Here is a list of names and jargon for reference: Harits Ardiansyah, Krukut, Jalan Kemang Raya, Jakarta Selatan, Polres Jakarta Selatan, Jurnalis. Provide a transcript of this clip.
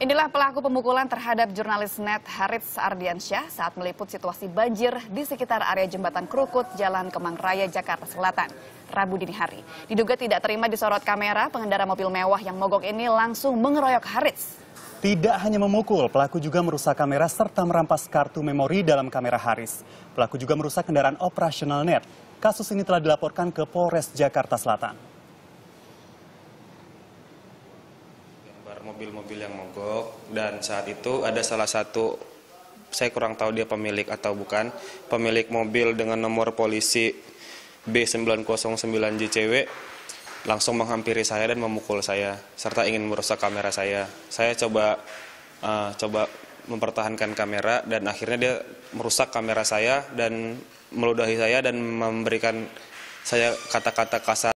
Inilah pelaku pemukulan terhadap jurnalis net Harits Ardiansyah saat meliput situasi banjir di sekitar area jembatan Krukut, Jalan Kemang Raya, Jakarta Selatan, Rabu dini hari. Diduga tidak terima disorot kamera, pengendara mobil mewah yang mogok ini langsung mengeroyok Harits. Tidak hanya memukul, pelaku juga merusak kamera serta merampas kartu memori dalam kamera Harits. Pelaku juga merusak kendaraan operasional net. Kasus ini telah dilaporkan ke Polres Jakarta Selatan. Mobil-mobil yang mogok, dan saat itu ada salah satu, saya kurang tahu dia pemilik atau bukan, pemilik mobil dengan nomor polisi B909JCW langsung menghampiri saya dan memukul saya serta ingin merusak kamera saya. Saya coba mempertahankan kamera dan akhirnya dia merusak kamera saya dan meludahi saya dan memberikan saya kata-kata kasar.